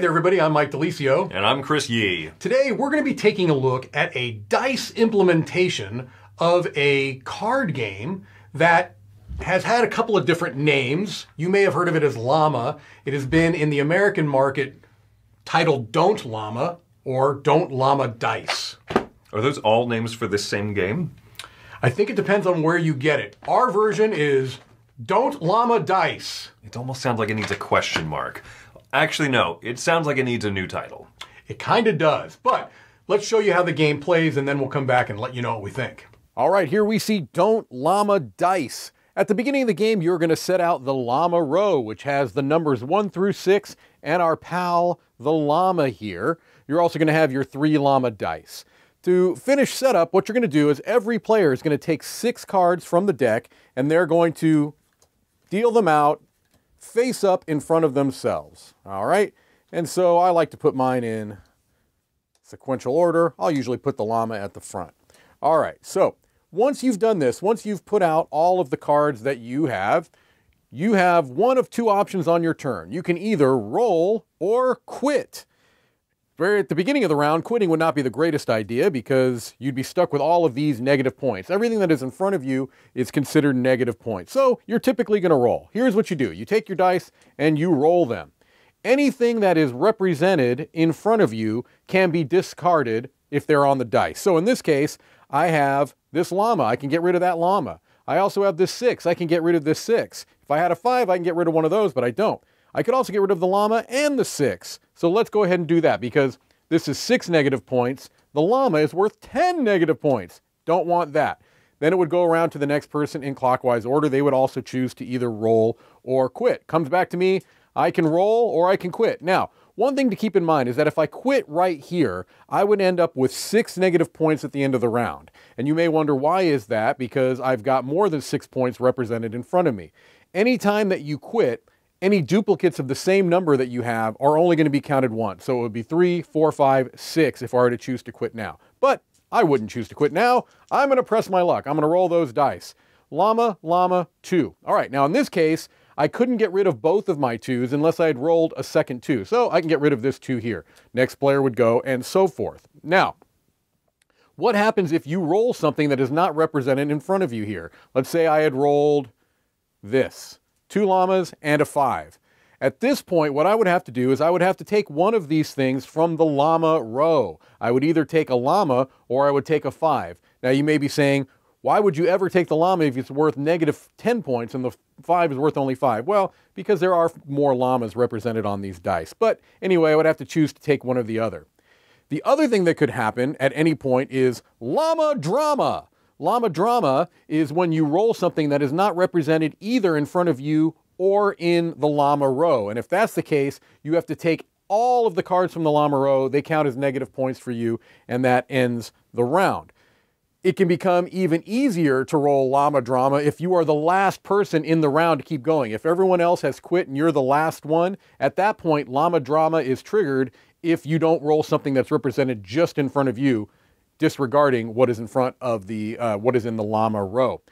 Hey there, everybody. I'm Mike DiLisio. And I'm Chris Yee. Today, we're going to be taking a look at a dice implementation of a card game that has had a couple of different names. You may have heard of it as Llama. It has been in the American market titled Don't Llama or Don't Llama Dice. Are those all names for this same game? I think it depends on where you get it. Our version is Don't Llama Dice. It almost sounds like it needs a question mark. Actually, no. It sounds like it needs a new title. It kind of does, but let's show you how the game plays and then we'll come back and let you know what we think. All right, here we see Don't Llama Dice. At the beginning of the game, you're going to set out the Llama Row, which has the numbers 1 through 6 and our pal, the llama here. You're also going to have your 3 llama dice. To finish setup, what you're going to do is every player is going to take 6 cards from the deck and they're going to deal them out face up in front of themselves. All right. And so I like to put mine in sequential order. I'll usually put the llama at the front. All right. So once you've done this, once you've put out all of the cards that you have one of 2 options on your turn. You can either roll or quit. At the beginning of the round, quitting would not be the greatest idea because you'd be stuck with all of these negative points. Everything that is in front of you is considered negative points. So you're typically going to roll. Here's what you do. You take your dice and you roll them. Anything that is represented in front of you can be discarded if they're on the dice. So in this case, I have this llama. I can get rid of that llama. I also have this 6. I can get rid of this 6. If I had a 5, I can get rid of one of those, but I don't. I could also get rid of the llama and the 6. So let's go ahead and do that because this is 6 negative points. The llama is worth 10 negative points. Don't want that. Then it would go around to the next person in clockwise order. They would also choose to either roll or quit. Comes back to me. I can roll or I can quit. Now, one thing to keep in mind is that if I quit right here, I would end up with 6 negative points at the end of the round. And you may wonder why is that? Because I've got more than 6 points represented in front of me. Anytime that you quit, any duplicates of the same number that you have are only going to be counted once. So it would be 3, 4, 5, 6 if I were to choose to quit now. But I wouldn't choose to quit now. I'm going to press my luck. I'm going to roll those dice. Llama, llama, 2. All right. Now in this case, I couldn't get rid of both of my 2s unless I had rolled a second 2. So I can get rid of this 2 here. Next player would go and so forth. Now, what happens if you roll something that is not represented in front of you here? Let's say I had rolled this. 2 llamas and a 5. At this point, what I would have to do is I would have to take one of these things from the llama row. I would either take a llama or I would take a 5. Now you may be saying, why would you ever take the llama if it's worth negative 10 points and the 5 is worth only 5? Well, because there are more llamas represented on these dice. But anyway, I would have to choose to take one or the other. The other thing that could happen at any point is llama drama. Llama drama is when you roll something that is not represented either in front of you or in the llama row. And if that's the case, you have to take all of the cards from the llama row. They count as negative points for you, and that ends the round. It can become even easier to roll llama drama if you are the last person in the round to keep going. If everyone else has quit and you're the last one, at that point, llama drama is triggered if you don't roll something that's represented just in front of you, disregarding what is in front of the, what is in the llama row.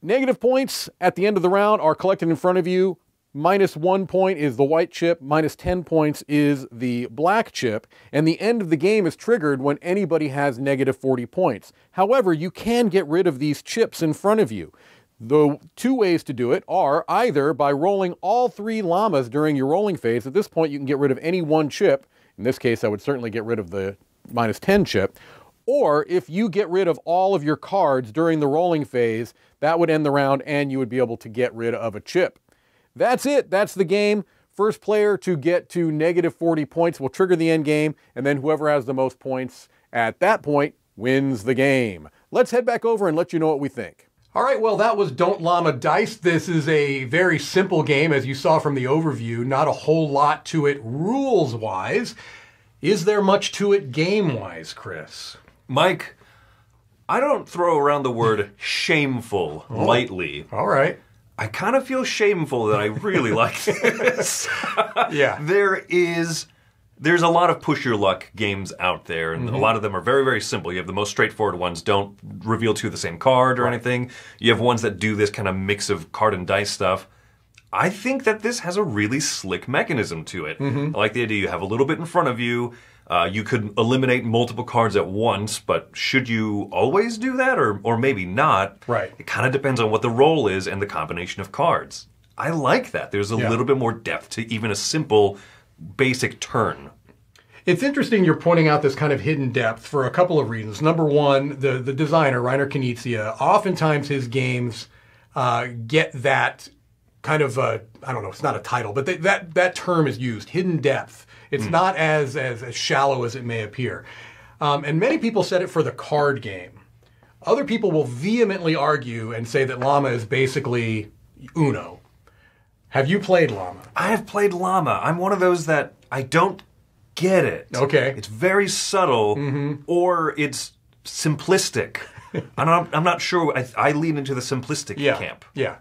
Negative points at the end of the round are collected in front of you. Minus 1 point is the white chip, minus 10 points is the black chip, and the end of the game is triggered when anybody has negative 40 points. However, you can get rid of these chips in front of you. The 2 ways to do it are either by rolling all 3 llamas during your rolling phase. At this point, you can get rid of any 1 chip. In this case, I would certainly get rid of the minus 10 chip. Or if you get rid of all of your cards during the rolling phase, that would end the round and you would be able to get rid of a chip. That's it. That's the game. First player to get to negative 40 points will trigger the end game, and then whoever has the most points at that point wins the game. Let's head back over and let you know what we think. All right, well, that was Don't Llama Dice. This is a very simple game, as you saw from the overview. Not a whole lot to it rules-wise. Is there much to it game-wise, Chris? Mike, I don't throw around the word shameful lightly. All right. I kind of feel shameful that I really like this. Yeah. There's a lot of push-your-luck games out there, and a lot of them are very, very simple. You have the most straightforward ones. Don't reveal 2 of the same card or anything. You have ones that do this kind of mix of card and dice stuff. I think that this has a really slick mechanism to it. Mm-hmm. I like the idea you have a little bit in front of you. You could eliminate multiple cards at once, but should you always do that, or maybe not? Right. It kind of depends on what the role is and the combination of cards. I like that. There's a little bit more depth to even a simple, basic turn. It's interesting you're pointing out this kind of hidden depth for a couple of reasons. Number one, the designer, Reiner Knizia, oftentimes his games get that kind of, I don't know, it's not a title, but that term is used, hidden depth. It's not as shallow as it may appear. And many people said it for the card game. Other people will vehemently argue and say that Llama is basically Uno. Have you played Llama? I have played Llama. I'm one of those that I don't get it. Okay. It's very subtle, or it's simplistic. I'm not sure. I lean into the simplistic camp. Yeah.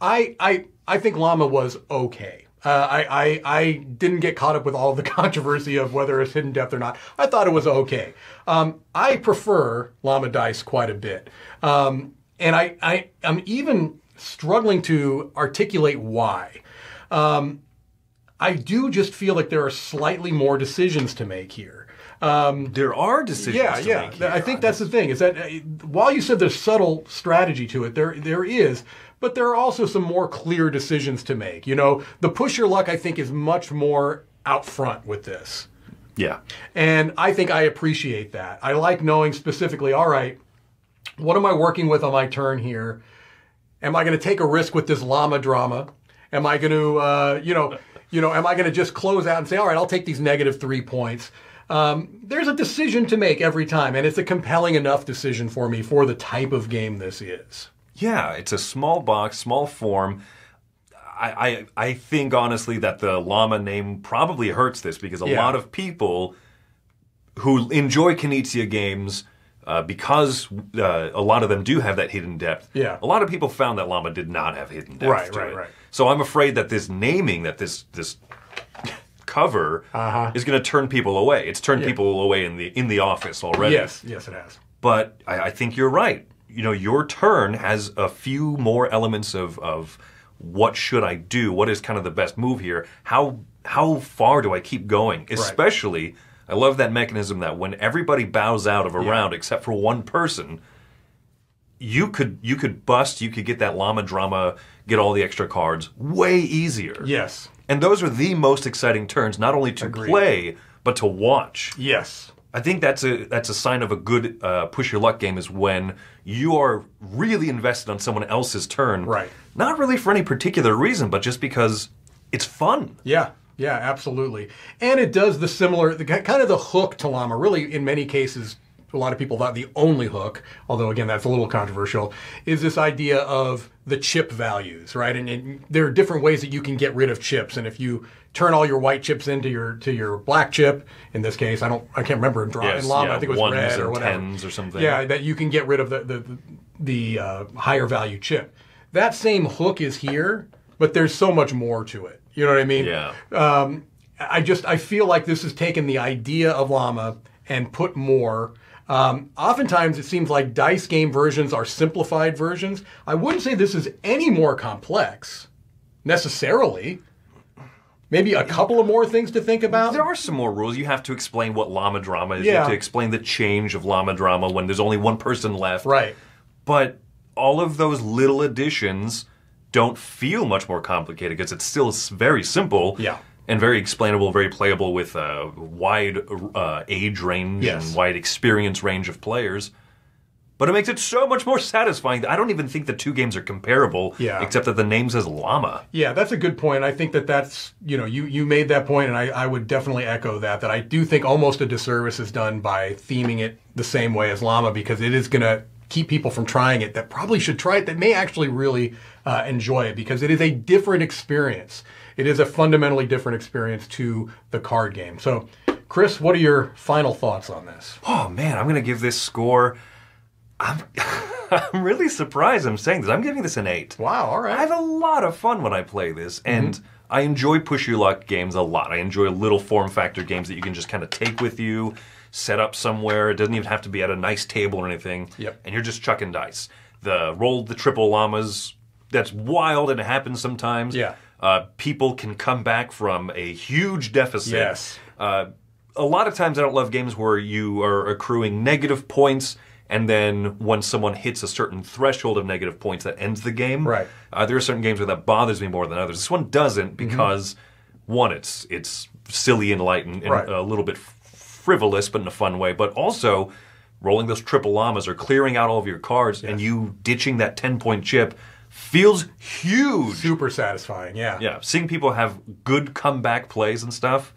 I think Llama was okay. I didn't get caught up with all the controversy of whether it's hidden depth or not. I thought it was okay. I prefer Llama Dice quite a bit. And I'm even struggling to articulate why. I do just feel like there are slightly more decisions to make here. There are decisions to make here. I think that's the thing, is that while you said there's subtle strategy to it, there is, but there are also some more clear decisions to make. You know, the push your luck, I think, is much more out front with this. Yeah. And I think I appreciate that. I like knowing specifically, all right, what am I working with on my turn here? Am I going to take a risk with this Llama Drama? Am I going to, am I going to just close out and say, all right, I'll take these -3 points? There's a decision to make every time, and it's a compelling enough decision for me for the type of game this is. Yeah, it's a small box, small form. I think, honestly, that the Llama name probably hurts this, because a lot of people who enjoy Knizia games, because a lot of them do have that hidden depth, a lot of people found that Llama did not have hidden depth to it. So I'm afraid that this naming, that this cover is going to turn people away. It's turned people away in the office already. Yes, it has. But I think you're right. You know, your turn has a few more elements of what should I do? What is kind of the best move here? How far do I keep going? Especially, I love that mechanism that when everybody bows out of a round except for one person, you could bust, you could get that Llama Drama, get all the extra cards way easier. Yes. And those are the most exciting turns, not only to play, but to watch. Yes. I think that's a sign of a good push your luck game, is when you are really invested on someone else's turn. Right. Not really for any particular reason, but just because it's fun. Yeah, absolutely. And it does the similar, kind of the hook to Llama, really in many cases. A lot of people thought the only hook, although again that's a little controversial, is this idea of the chip values, right? And there are different ways that you can get rid of chips. And if you turn all your white chips into your black chip, in this case, I can't remember in Llama, I think it was ones red or whatever, tens or something. Yeah, that you can get rid of the higher value chip. That same hook is here, but there's so much more to it. You know what I mean? Yeah. I feel like this has taken the idea of Llama and put more. Oftentimes, it seems like dice game versions are simplified versions. I wouldn't say this is any more complex, necessarily. Maybe a couple of more things to think about. There are some more rules. You have to explain what Llama Drama is. You have to explain the change of Llama Drama when there's only one person left. Right. But all of those little additions don't feel much more complicated, because it's still very simple. Yeah. And very explainable, very playable with a wide age range and wide experience range of players. But it makes it so much more satisfying. I don't even think the two games are comparable, except that the name says Llama. Yeah, that's a good point. I think that's, you made that point, and I would definitely echo that I do think almost a disservice is done by theming it the same way as Llama, because it is going to keep people from trying it that probably should try it, that may actually really enjoy it, because it is a different experience. It is a fundamentally different experience to the card game. So, Chris, what are your final thoughts on this? Oh, man, I'm going to give this score... I'm really surprised I'm saying this. I'm giving this an 8. Wow, all right. I have a lot of fun when I play this, and I enjoy push-your-luck games a lot. I enjoy little form factor games that you can just kind of take with you, set up somewhere. It doesn't even have to be at a nice table or anything, and you're just chucking dice. The roll the triple llamas... that's wild and it happens sometimes. Yeah. People can come back from a huge deficit. Yes. A lot of times I don't love games where you are accruing negative points and then when someone hits a certain threshold of negative points that ends the game. Right. There are certain games where that bothers me more than others. This one doesn't because, one, it's silly and light and right. a little bit frivolous but in a fun way. But also, rolling those triple llamas or clearing out all of your cards and you ditching that 10-point chip feels huge. Super satisfying, yeah. Yeah, seeing people have good comeback plays and stuff.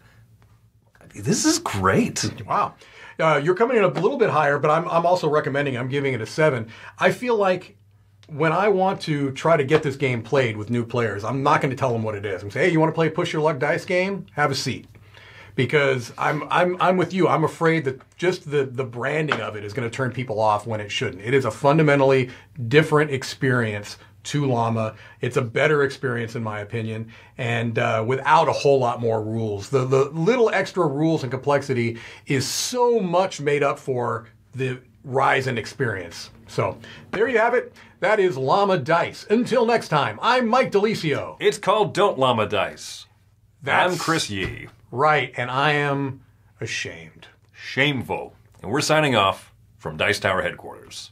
This is great. Wow. You're coming in a little bit higher, but I'm also recommending, I'm giving it a 7. I feel like when I want to try to get this game played with new players, I'm not going to tell them what it is. I'm going to say, hey, you want to play a Push Your Luck Dice game? Have a seat. Because I'm with you. I'm afraid that just the branding of it is going to turn people off when it shouldn't. It is a fundamentally different experience to Llama. It's a better experience, in my opinion, and without a whole lot more rules. The little extra rules and complexity is so much made up for the rise in experience. So there you have it. That is Llama Dice. Until next time, I'm Mike DiLisio. It's called Don't Llama Dice. I'm Chris Yee. Right, and I am ashamed. Shameful. And we're signing off from Dice Tower headquarters.